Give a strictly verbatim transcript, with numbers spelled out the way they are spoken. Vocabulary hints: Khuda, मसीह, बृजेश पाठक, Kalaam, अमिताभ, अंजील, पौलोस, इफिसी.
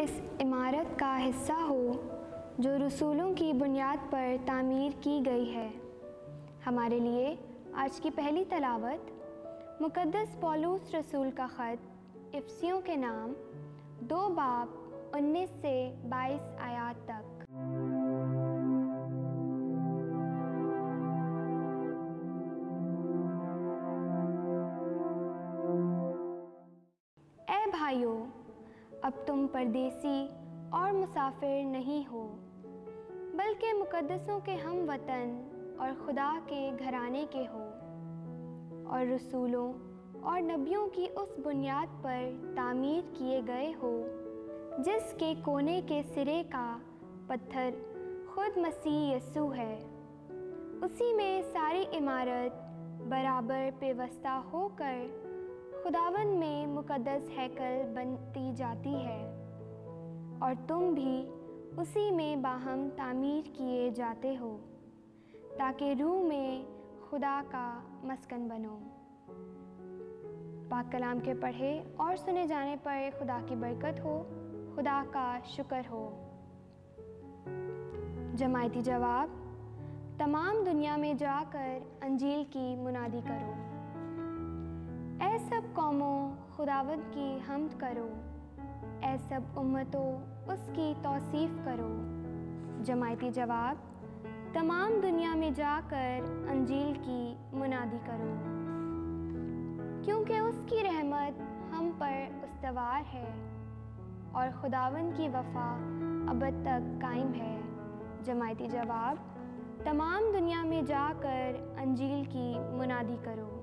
इस इमारत का हिस्सा हो जो रसूलों की बुनियाद पर तामीर की गई है। हमारे लिए आज की पहली तलावत मुक़द्दस पौलोस रसूल का ख़त इफिसियों के नाम दो बाब उन्नीस से बाईस आयात तक। ऐ भाइयों, अब तुम परदेसी और मुसाफिर नहीं हो, बल्कि मुक़द्दसों के हम वतन और खुदा के घराने के हो, और रसूलों और नबियों की उस बुनियाद पर तामीर किए गए हो जिसके कोने के सिरे का पत्थर खुद मसीह यीशु है। उसी में सारी इमारत बराबर पेवस्ता होकर खुदावन में मुक़द्दस हैकल बनती जाती है, और तुम भी उसी में बाहम तामीर किए जाते हो, ताकि रूह में खुदा का मस्कन बनो। पाक कलाम के पढ़े और सुने जाने पर खुदा की बरकत हो, खुदा का शुक्र हो। जमायती जवाब, तमाम दुनिया में जाकर अंजील की मुनादी करो। ऐ सब कौमों, खुदावंद की हम्द करो। ऐ सब उम्मतों, उसकी तौसीफ करो। जमायती जवाब, तमाम दुनिया में जाकर अंजील की मुनादी करो, क्योंकि उसकी रहमत हम पर उस्तवार है और खुदावन की वफा अब तक कायम है। जमायती जवाब, तमाम दुनिया में जाकर अंजील की मुनादी करो।